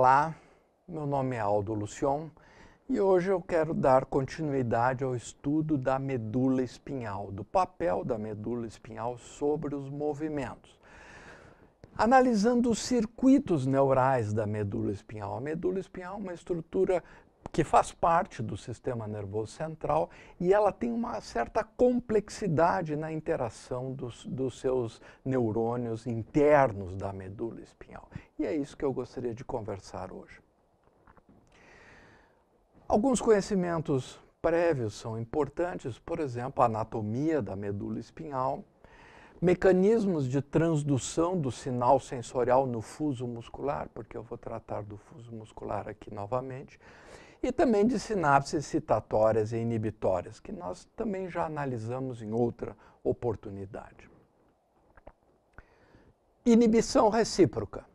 Olá, meu nome é Aldo Lucion e hoje eu quero dar continuidade ao estudo da medula espinhal, do papel da medula espinhal sobre os movimentos. Analisando os circuitos neurais da medula espinhal. A medula espinhal é uma estrutura que faz parte do sistema nervoso central e ela tem uma certa complexidade na interação dos seus neurônios internos da medula espinhal. E é isso que eu gostaria de conversar hoje. Alguns conhecimentos prévios são importantes, por exemplo, a anatomia da medula espinhal, mecanismos de transdução do sinal sensorial no fuso muscular, porque eu vou tratar do fuso muscular aqui novamente, e também de sinapses citatórias e inibitórias, que nós também já analisamos em outra oportunidade. Inibição recíproca,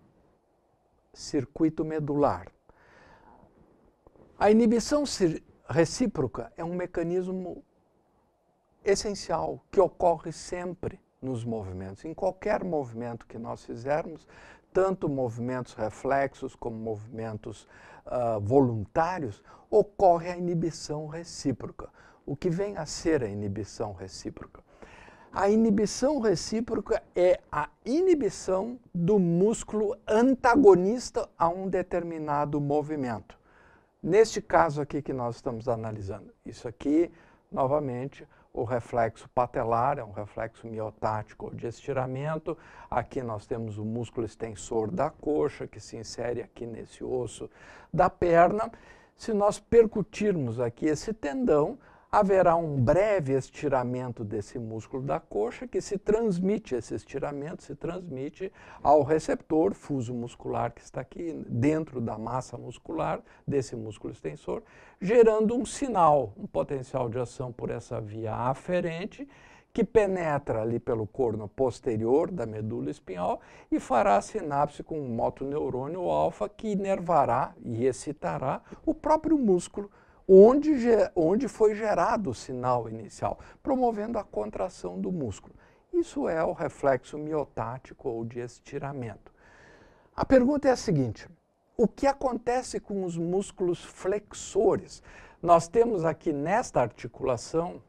circuito medular. A inibição recíproca é um mecanismo essencial que ocorre sempre nos movimentos. Em qualquer movimento que nós fizermos, tanto movimentos reflexos como movimentos voluntários, ocorre a inibição recíproca. O que vem a ser a inibição recíproca? A inibição recíproca é a inibição do músculo antagonista a um determinado movimento. Neste caso aqui que nós estamos analisando, isso aqui, novamente, o reflexo patelar é um reflexo miotático de estiramento. Aqui nós temos o músculo extensor da coxa, que se insere aqui nesse osso da perna. Se nós percutirmos aqui esse tendão, haverá um breve estiramento desse músculo da coxa, que se transmite, esse estiramento se transmite ao receptor fuso muscular que está aqui dentro da massa muscular desse músculo extensor, gerando um sinal, um potencial de ação por essa via aferente, que penetra ali pelo corno posterior da medula espinhal e fará a sinapse com um motoneurônio alfa que inervará e excitará o próprio músculo onde foi gerado o sinal inicial, promovendo a contração do músculo. Isso é o reflexo miotático ou de estiramento. A pergunta é a seguinte: o que acontece com os músculos flexores? Nós temos aqui nesta articulação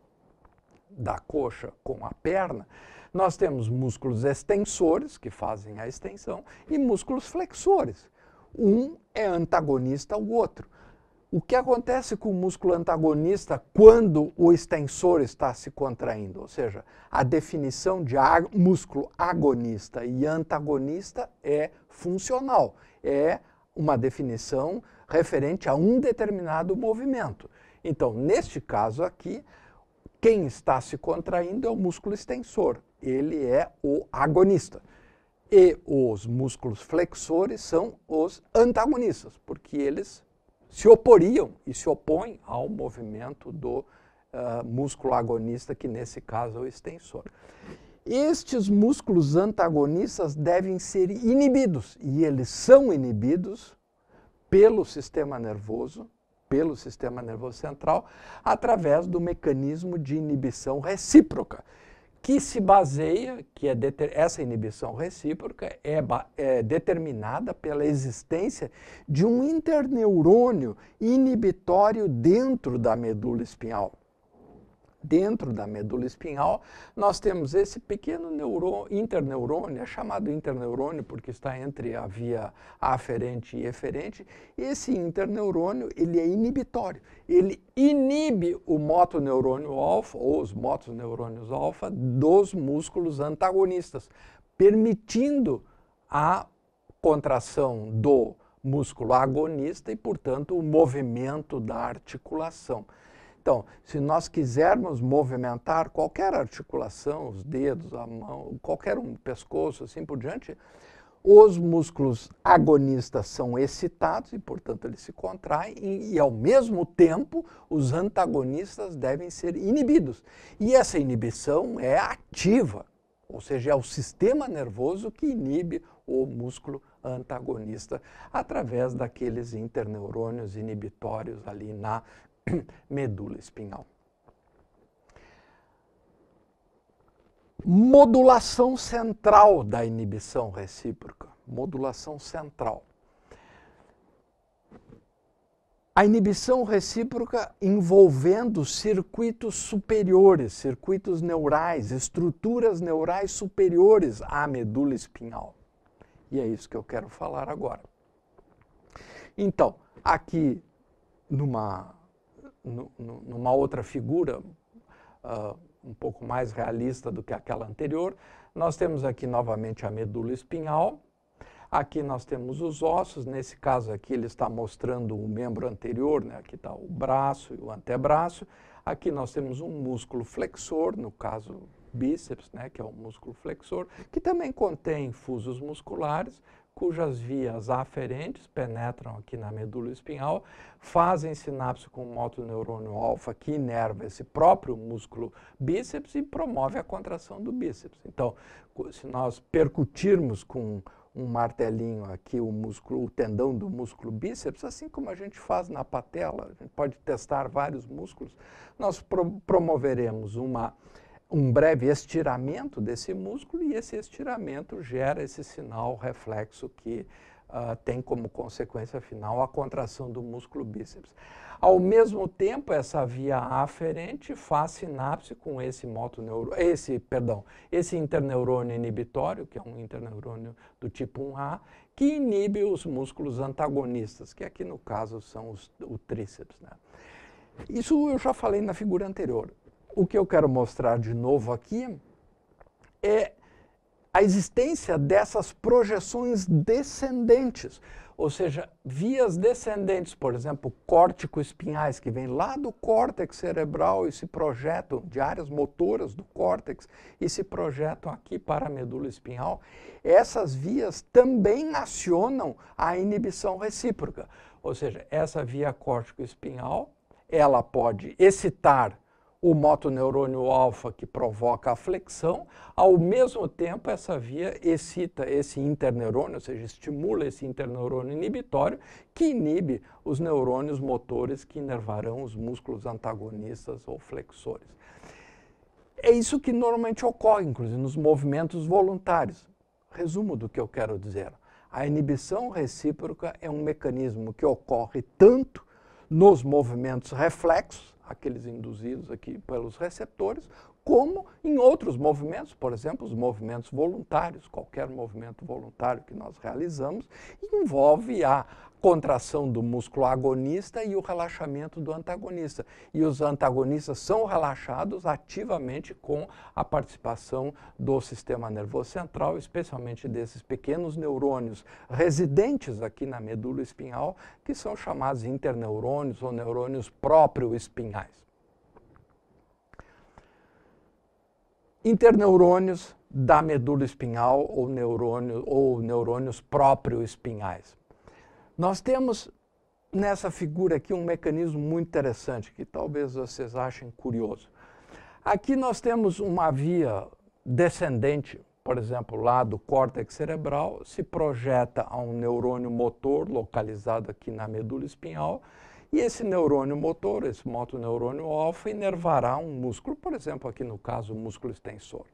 da coxa com a perna, nós temos músculos extensores, que fazem a extensão, e músculos flexores. Um é antagonista ao outro. O que acontece com o músculo antagonista quando o extensor está se contraindo? Ou seja, a definição de músculo agonista e antagonista é funcional. É uma definição referente a um determinado movimento. Então, neste caso aqui, quem está se contraindo é o músculo extensor. Ele é o agonista. E os músculos flexores são os antagonistas, porque eles se oporiam e se opõem ao movimento do músculo agonista, que nesse caso é o extensor. Estes músculos antagonistas devem ser inibidos, e eles são inibidos pelo sistema nervoso central, através do mecanismo de inibição recíproca, que se baseia, essa inibição recíproca é determinada pela existência de um interneurônio inibitório dentro da medula espinhal. Dentro da medula espinhal, nós temos esse pequeno interneurônio, é chamado interneurônio porque está entre a via aferente e eferente. Esse interneurônio, ele é inibitório, ele inibe o motoneurônio alfa, ou os motoneurônios alfa, dos músculos antagonistas, permitindo a contração do músculo agonista e, portanto, o movimento da articulação. Então, se nós quisermos movimentar qualquer articulação, os dedos, a mão, qualquer um, pescoço, assim por diante, os músculos agonistas são excitados e, portanto, eles se contraem e, ao mesmo tempo, os antagonistas devem ser inibidos. E essa inibição é ativa, ou seja, é o sistema nervoso que inibe o músculo antagonista através daqueles interneurônios inibitórios ali na medula espinhal. Modulação central da inibição recíproca. Modulação central. A inibição recíproca envolvendo circuitos superiores, circuitos neurais, estruturas neurais superiores à medula espinhal. E é isso que eu quero falar agora. Então, aqui numa outra figura, um pouco mais realista do que aquela anterior, nós temos aqui novamente a medula espinhal. Aqui nós temos os ossos, nesse caso aqui ele está mostrando o membro anterior, né? Aqui está o braço e o antebraço. Aqui nós temos um músculo flexor, no caso bíceps, né? Que é o músculo flexor, que também contém fusos musculares, cujas vias aferentes penetram aqui na medula espinhal, fazem sinapse com o motoneurônio alfa, que inerva esse próprio músculo bíceps e promove a contração do bíceps. Então, se nós percutirmos com um martelinho aqui, o músculo, o tendão do músculo bíceps, assim como a gente faz na patela, a gente pode testar vários músculos, nós promoveremos um breve estiramento desse músculo e esse estiramento gera esse sinal reflexo que tem como consequência final a contração do músculo bíceps. Ao mesmo tempo, essa via aferente faz sinapse com esse interneurônio inibitório, que é um interneurônio do tipo 1A, que inibe os músculos antagonistas, que aqui no caso são o tríceps, né? Isso eu já falei na figura anterior. O que eu quero mostrar de novo aqui é a existência dessas projeções descendentes, ou seja, vias descendentes, por exemplo, córtico-espinhais, que vêm lá do córtex cerebral e se projetam de áreas motoras do córtex e se projetam aqui para a medula espinhal. Essas vias também acionam a inibição recíproca, ou seja, essa via córtico-espinhal, ela pode excitar o motoneurônio alfa, que provoca a flexão, ao mesmo tempo essa via excita esse interneurônio, ou seja, estimula esse interneurônio inibitório, que inibe os neurônios motores que inervarão os músculos antagonistas ou flexores. É isso que normalmente ocorre, inclusive, nos movimentos voluntários. Resumo do que eu quero dizer. A inibição recíproca é um mecanismo que ocorre tanto nos movimentos reflexos, aqueles induzidos aqui pelos receptores, como em outros movimentos, por exemplo, os movimentos voluntários, qualquer movimento voluntário que nós realizamos, envolve a contração do músculo agonista e o relaxamento do antagonista. E os antagonistas são relaxados ativamente com a participação do sistema nervoso central, especialmente desses pequenos neurônios residentes aqui na medula espinhal, que são chamados interneurônios ou neurônios próprio-espinhais. Interneurônios da medula espinhal ou neurônios próprio-espinhais. Nós temos nessa figura aqui um mecanismo muito interessante, que talvez vocês achem curioso. Aqui nós temos uma via descendente, por exemplo, lá do córtex cerebral, se projeta a um neurônio motor localizado aqui na medula espinhal, e esse neurônio motor, esse motoneurônio alfa, inervará um músculo, por exemplo, aqui no caso, o músculo extensor.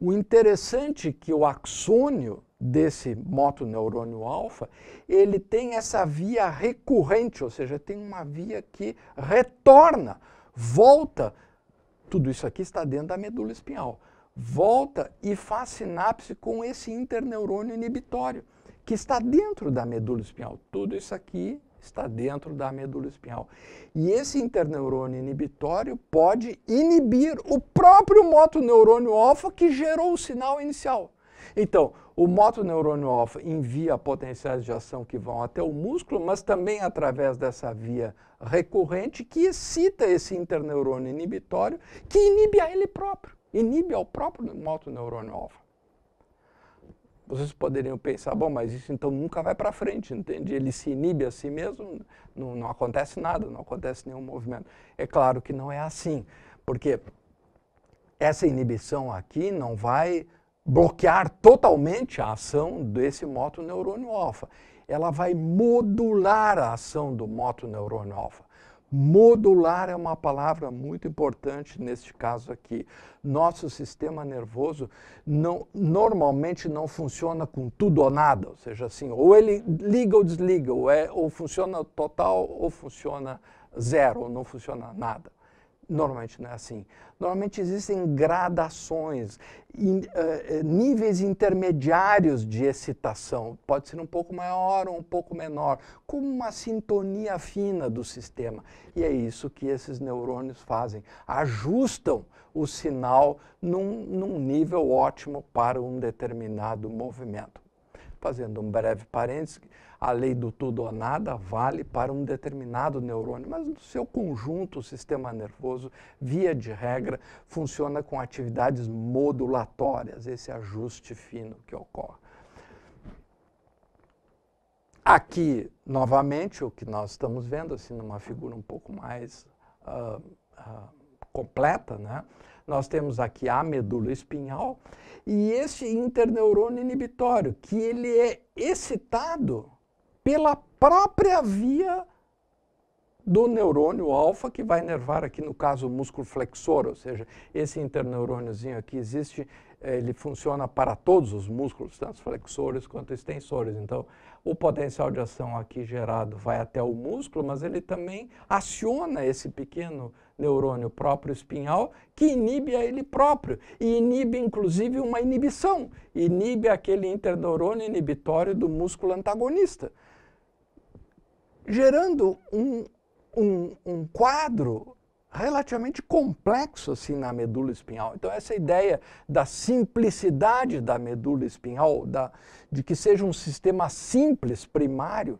O interessante é que o axônio desse motoneurônio alfa, ele tem essa via recorrente, ou seja, tem uma via que retorna, volta, tudo isso aqui está dentro da medula espinhal, volta e faz sinapse com esse interneurônio inibitório, que está dentro da medula espinhal. Tudo isso aqui está dentro da medula espinhal. E esse interneurônio inibitório pode inibir o próprio motoneurônio alfa que gerou o sinal inicial. Então, o motoneurônio alfa envia potenciais de ação que vão até o músculo, mas também através dessa via recorrente que excita esse interneurônio inibitório, que inibe a ele próprio, inibe ao próprio motoneurônio alfa. Vocês poderiam pensar, bom, mas isso então nunca vai para frente, entende? Ele se inibe a si mesmo, não acontece nada, não acontece nenhum movimento. É claro que não é assim, porque essa inibição aqui não vai bloquear totalmente a ação desse motoneurônio alfa. Ela vai modular a ação do motoneurônio alfa. Modular é uma palavra muito importante neste caso aqui. Nosso sistema nervoso normalmente não funciona com tudo ou nada, ou seja, assim, ou ele liga ou desliga, ou funciona total ou funciona zero, ou não funciona nada. Normalmente não é assim. Normalmente existem gradações, níveis intermediários de excitação. Pode ser um pouco maior ou um pouco menor, como uma sintonia fina do sistema. E é isso que esses neurônios fazem. Ajustam o sinal num nível ótimo para um determinado movimento. Fazendo um breve parênteses, a lei do tudo ou nada vale para um determinado neurônio, mas no seu conjunto, o sistema nervoso, via de regra, funciona com atividades modulatórias, esse ajuste fino que ocorre. Aqui, novamente, o que nós estamos vendo, assim, numa figura um pouco mais completa, né? Nós temos aqui a medula espinhal e este interneurônio inibitório, que ele é excitado pela própria via do neurônio alfa, que vai nervar aqui, no caso, o músculo flexor, ou seja, esse interneurôniozinho aqui existe, ele funciona para todos os músculos, tanto flexores quanto extensores. Então, o potencial de ação aqui gerado vai até o músculo, mas ele também aciona esse pequeno neurônio próprio espinhal, que inibe a ele próprio, e inibe, inclusive, uma inibição, inibe aquele interneurônio inibitório do músculo antagonista, gerando um quadro relativamente complexo assim na medula espinhal. Então essa ideia da simplicidade da medula espinhal, de que seja um sistema simples, primário,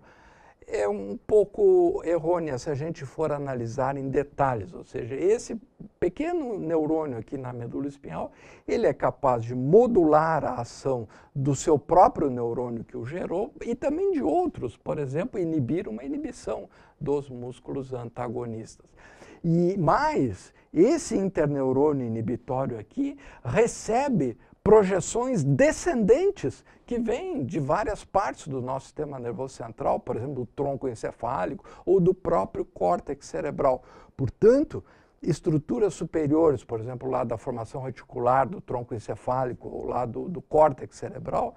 é um pouco errônea se a gente for analisar em detalhes. Ou seja, esse pequeno neurônio aqui na medula espinhal, ele é capaz de modular a ação do seu próprio neurônio que o gerou e também de outros, por exemplo, inibir uma inibição dos músculos antagonistas. E mais, esse interneurônio inibitório aqui recebe projeções descendentes que vêm de várias partes do nosso sistema nervoso central, por exemplo, do tronco encefálico ou do próprio córtex cerebral. Portanto, estruturas superiores, por exemplo, lá da formação reticular do tronco encefálico ou lá do córtex cerebral,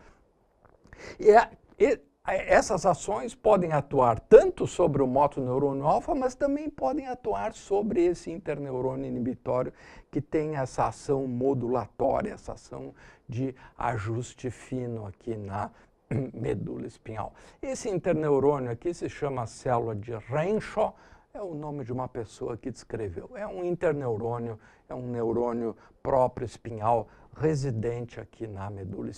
essas ações podem atuar tanto sobre o motoneurônio alfa, mas também podem atuar sobre esse interneurônio inibitório que tem essa ação modulatória, essa ação de ajuste fino aqui na medula espinhal. Esse interneurônio aqui se chama célula de Renshaw, é o nome de uma pessoa que descreveu. É um interneurônio, é um neurônio próprio espinhal, residente aqui na medula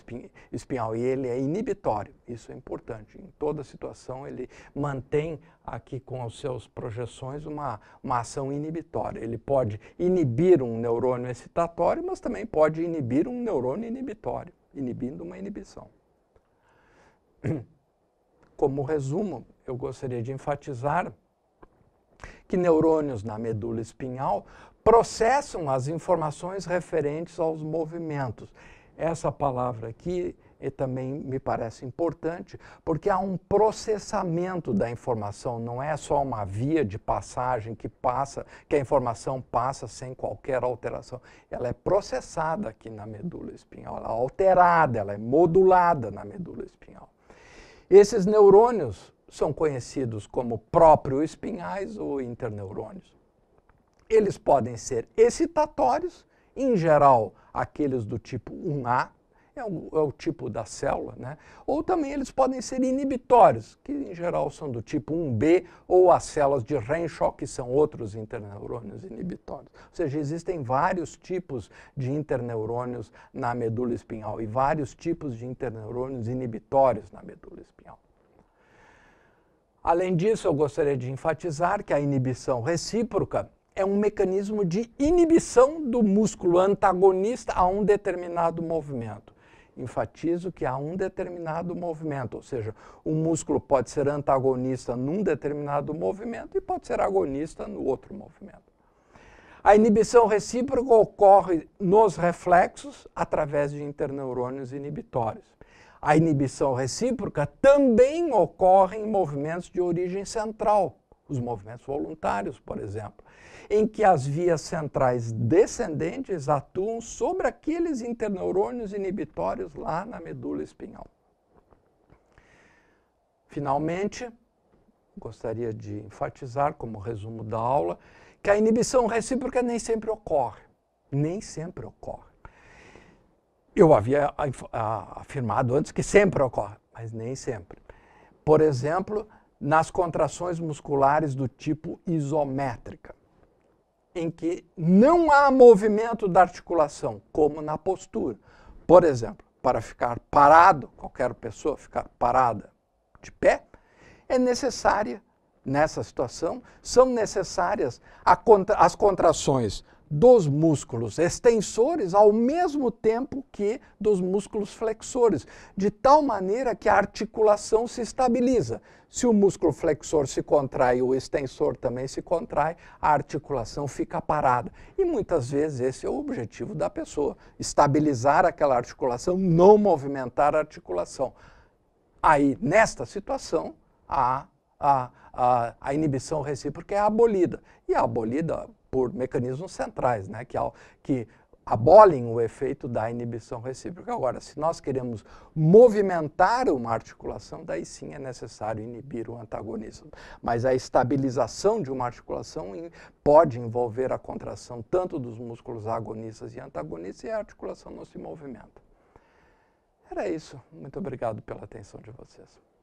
espinhal, e ele é inibitório, isso é importante. Em toda situação ele mantém aqui com as suas projeções uma ação inibitória. Ele pode inibir um neurônio excitatório, mas também pode inibir um neurônio inibitório, inibindo uma inibição. Como resumo, eu gostaria de enfatizar que neurônios na medula espinhal processam as informações referentes aos movimentos. Essa palavra aqui também me parece importante, porque há um processamento da informação, não é só uma via de passagem que a informação passa sem qualquer alteração. Ela é processada aqui na medula espinhal, ela é alterada, ela é modulada na medula espinhal. Esses neurônios são conhecidos como próprio-espinhais ou interneurônios. Eles podem ser excitatórios, em geral aqueles do tipo 1A, é o tipo da célula, né? Ou também eles podem ser inibitórios, que em geral são do tipo 1B, ou as células de Renshaw, que são outros interneurônios inibitórios. Ou seja, existem vários tipos de interneurônios na medula espinhal e vários tipos de interneurônios inibitórios na medula espinhal. Além disso, eu gostaria de enfatizar que a inibição recíproca é um mecanismo de inibição do músculo antagonista a um determinado movimento. Enfatizo que há um determinado movimento, ou seja, o músculo pode ser antagonista num determinado movimento e pode ser agonista no outro movimento. A inibição recíproca ocorre nos reflexos através de interneurônios inibitórios. A inibição recíproca também ocorre em movimentos de origem central, os movimentos voluntários, por exemplo, em que as vias centrais descendentes atuam sobre aqueles interneurônios inibitórios lá na medula espinhal. Finalmente, gostaria de enfatizar, como resumo da aula, que a inibição recíproca nem sempre ocorre. Nem sempre ocorre. Eu havia afirmado antes que sempre ocorre, mas nem sempre. Por exemplo, nas contrações musculares do tipo isométrica, em que não há movimento da articulação, como na postura. Por exemplo, para ficar parado, qualquer pessoa ficar parada de pé, é necessária, nessa situação, são necessárias as contrações dos músculos extensores ao mesmo tempo que dos músculos flexores, de tal maneira que a articulação se estabiliza. Se o músculo flexor se contrai, o extensor também se contrai, a articulação fica parada. E muitas vezes esse é o objetivo da pessoa, estabilizar aquela articulação, não movimentar a articulação. Aí, nesta situação, a inibição recíproca é abolida. E é abolida por mecanismos centrais, né, que abolem o efeito da inibição recíproca. Agora, se nós queremos movimentar uma articulação, daí sim é necessário inibir o antagonismo. Mas a estabilização de uma articulação pode envolver a contração tanto dos músculos agonistas e antagonistas, e a articulação não se movimenta. Era isso. Muito obrigado pela atenção de vocês.